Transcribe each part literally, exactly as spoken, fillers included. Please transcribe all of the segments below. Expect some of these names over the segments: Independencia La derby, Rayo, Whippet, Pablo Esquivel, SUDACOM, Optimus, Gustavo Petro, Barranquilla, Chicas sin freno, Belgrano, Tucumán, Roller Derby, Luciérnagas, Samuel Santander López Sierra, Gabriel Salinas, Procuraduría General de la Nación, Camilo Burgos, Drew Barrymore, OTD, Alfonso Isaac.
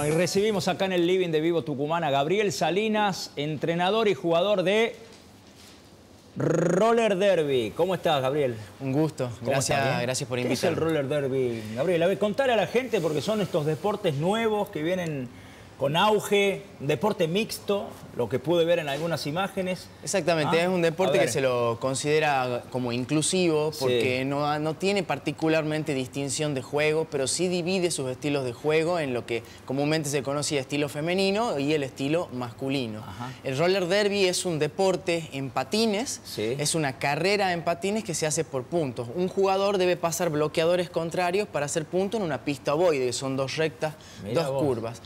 Bueno, y recibimos acá en el living de Vivo Tucumán a Gabriel Salinas, entrenador y jugador de Roller Derby. ¿Cómo estás, Gabriel? Un gusto. Gracias, gracias por invitarme. ¿Qué es el Roller Derby, Gabriel? A ver, contale a la gente, porque son estos deportes nuevos que vienen con auge, un deporte mixto, lo que pude ver en algunas imágenes. Exactamente, ah, es un deporte que se lo considera como inclusivo porque sí. no, no tiene particularmente distinción de juego, pero sí divide sus estilos de juego en lo que comúnmente se conoce el estilo femenino y el estilo masculino. Ajá. El roller derby es un deporte en patines, sí. es una carrera en patines que se hace por puntos. Un jugador debe pasar bloqueadores contrarios para hacer puntos en una pista ovoide, que son dos rectas, Mira dos vos. curvas.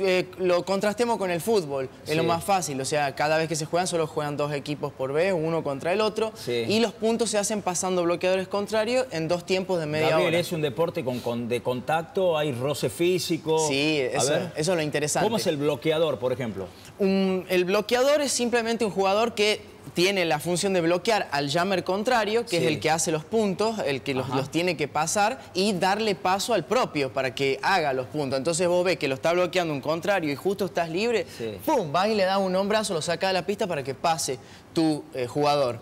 Eh, lo contrastemos con el fútbol, sí. es lo más fácil, o sea, cada vez que se juegan solo juegan dos equipos por vez, uno contra el otro, sí. y los puntos se hacen pasando bloqueadores contrarios en dos tiempos de media Gabriel, hora. Es un deporte con, con, de contacto, hay roce físico. Sí, eso, eso es lo interesante. ¿Cómo es el bloqueador, por ejemplo? Un, el bloqueador es simplemente un jugador que tiene la función de bloquear al jammer contrario, que sí. es el que hace los puntos, el que los, los tiene que pasar, y darle paso al propio para que haga los puntos. Entonces vos ves que lo está bloqueando un contrario y justo estás libre, sí. pum, vas y le das un hombrazo, lo saca de la pista para que pase tu eh, jugador.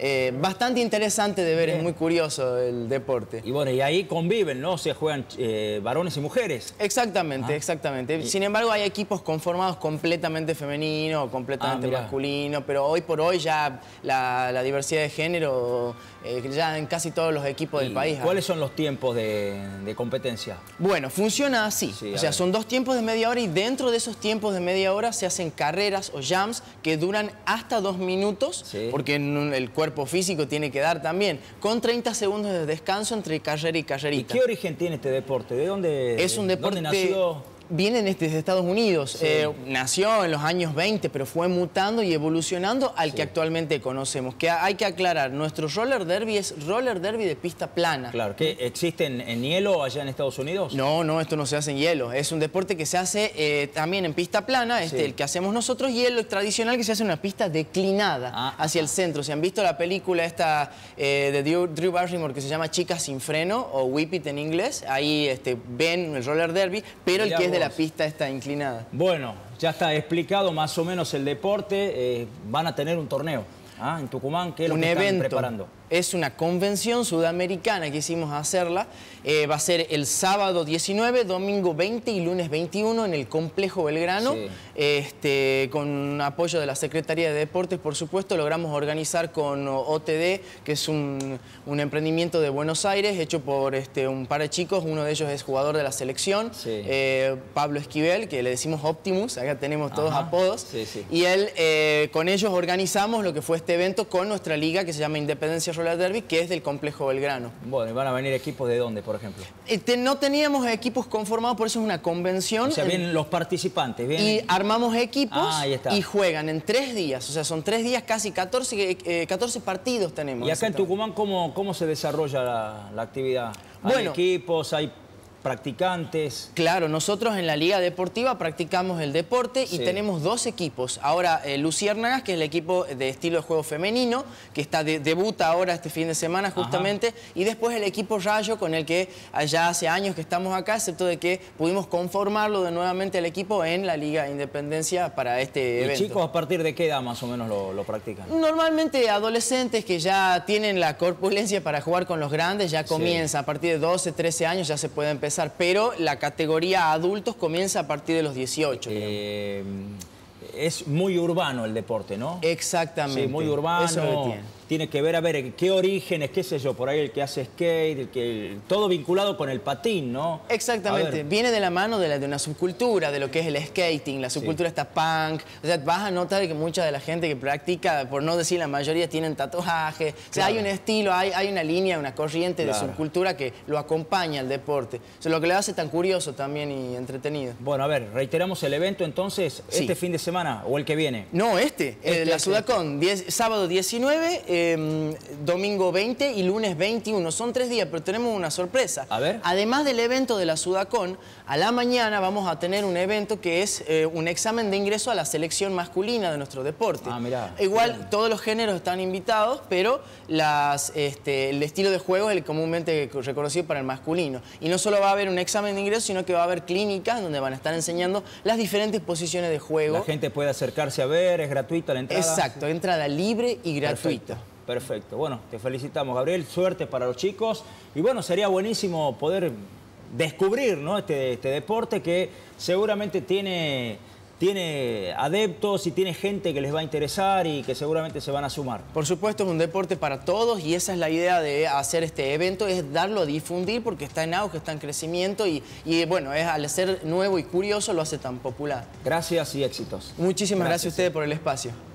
Eh, bastante interesante de ver, Bien. es muy curioso el deporte. Y bueno, y ahí conviven, ¿no? O sea, juegan eh, varones y mujeres. Exactamente, ah. exactamente. Sin embargo, hay equipos conformados completamente femeninos, completamente ah, masculinos, pero hoy por hoy ya la, la diversidad de género eh, ya en casi todos los equipos del país. ¿Cuáles son los tiempos de, de competencia? Bueno, funciona así. Sí, o sea, ver. son dos tiempos de media hora y dentro de esos tiempos de media hora se hacen carreras o jams que duran hasta dos minutos, sí. porque el cuerpo cuerpo físico tiene que dar también, con treinta segundos de descanso entre carrera y carrerita. ¿Y qué origen tiene este deporte? ¿De dónde, es un deporte, ¿dónde nació? Viene desde Estados Unidos, sí. eh, nació en los años veinte, pero fue mutando y evolucionando al sí. que actualmente conocemos. Que hay que aclarar, nuestro roller derby es roller derby de pista plana. Claro, ¿que existe en, en hielo allá en Estados Unidos? No, no, esto no se hace en hielo. Es un deporte que se hace eh, también en pista plana, este, sí. el que hacemos nosotros, y el tradicional que se hace en una pista declinada ah, hacia ah, el centro. Si han visto la película esta eh, de Drew, Drew Barrymore que se llama Chicas sin freno, o Whippet en inglés, ahí este, ven el roller derby, pero el que es de la pista está inclinada. Bueno, ya está explicado más o menos el deporte. Eh, van a tener un torneo ¿ah? en Tucumán. ¿Qué es lo que están preparando? Es una convención sudamericana que hicimos hacerla. Eh, va a ser el sábado diecinueve, domingo veinte y lunes veintiuno en el complejo Belgrano. Sí. Este, con apoyo de la Secretaría de Deportes, por supuesto, logramos organizar con O T D, que es un, un emprendimiento de Buenos Aires, hecho por este, un par de chicos. Uno de ellos es jugador de la selección, sí. eh, Pablo Esquivel, que le decimos Optimus, acá tenemos todos Ajá. apodos. Sí, sí. Y él, eh, con ellos organizamos lo que fue este evento con nuestra liga, que se llama Independencia La derby, que es del complejo Belgrano. Bueno, ¿y van a venir equipos de dónde, por ejemplo? Este, no teníamos equipos conformados, por eso es una convención. O sea, vienen los participantes. Vienen... Y armamos equipos ah, y juegan en tres días. O sea, son tres días, casi catorce, eh, catorce partidos tenemos. ¿Y acá en Tucumán cómo, cómo se desarrolla la, la actividad? ¿Hay bueno, equipos? ¿Hay practicantes? Claro, nosotros en la Liga Deportiva practicamos el deporte y sí. tenemos dos equipos. Ahora, eh, Luciérnagas, que es el equipo de estilo de juego femenino, que está de, debuta ahora este fin de semana justamente, Ajá. y después el equipo Rayo, con el que allá hace años que estamos acá, excepto de que pudimos conformarlo de nuevamente el equipo en la Liga Independencia para este evento. ¿Y chicos a partir de qué edad más o menos lo, lo practican? Normalmente adolescentes que ya tienen la corpulencia para jugar con los grandes, ya comienza sí. a partir de doce, trece años ya se puede empezar. Pero la categoría adultos comienza a partir de los dieciocho. Eh, es muy urbano el deporte, ¿no? Exactamente. Sí, muy urbano. Eso lo tiene. tiene que ver, a ver, qué orígenes, qué sé yo, por ahí el que hace skate, el que el, todo vinculado con el patín, ¿no? Exactamente, viene de la mano de, la, de una subcultura, de lo que es el skating, la subcultura sí. está punk, o sea, vas a notar que mucha de la gente que practica, por no decir la mayoría, tienen tatuajes, claro. o sea, hay un estilo, hay, hay una línea, una corriente claro. de subcultura que lo acompaña al deporte, o sea, lo que le hace tan curioso también y entretenido. Bueno, a ver, reiteramos el evento entonces, sí. este fin de semana o el que viene. No, este, este eh, la este, SUDACOM, este. sábado diecinueve, eh, eh, domingo veinte y lunes veintiuno. Son tres días, pero tenemos una sorpresa. A ver. Además del evento de la SUDACOM, a la mañana vamos a tener un evento que es eh, un examen de ingreso a la selección masculina de nuestro deporte. Ah, mirá. Igual, mirá, todos los géneros están invitados, pero las, este, el estilo de juego es el comúnmente reconocido para el masculino. Y no solo va a haber un examen de ingreso, sino que va a haber clínicas donde van a estar enseñando las diferentes posiciones de juego. La gente puede acercarse a ver, es gratuita la entrada. Exacto, sí, entrada libre y gratuita. Perfecto. Perfecto, bueno, te felicitamos, Gabriel, suerte para los chicos. Y bueno, sería buenísimo poder descubrir, ¿no?, este, este deporte que seguramente tiene, tiene adeptos y tiene gente que les va a interesar y que seguramente se van a sumar. Por supuesto, es un deporte para todos y esa es la idea de hacer este evento, es darlo a difundir porque está en auge, está en crecimiento y, y bueno, es, al ser nuevo y curioso lo hace tan popular. Gracias y éxitos. Muchísimas gracias, gracias a ustedes por el espacio.